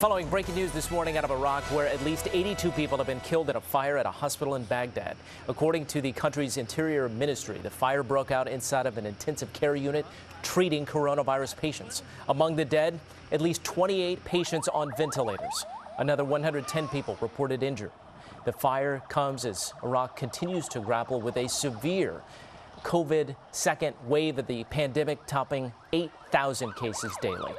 Following breaking news this morning out of Iraq, where at least 82 people have been killed in a fire at a hospital in Baghdad. According to the country's Interior Ministry, the fire broke out inside of an intensive care unit treating coronavirus patients. Among the dead, at least 28 patients on ventilators. Another 110 people reported injured. The fire comes as Iraq continues to grapple with a severe COVID second wave of the pandemic, topping 8,000 cases daily.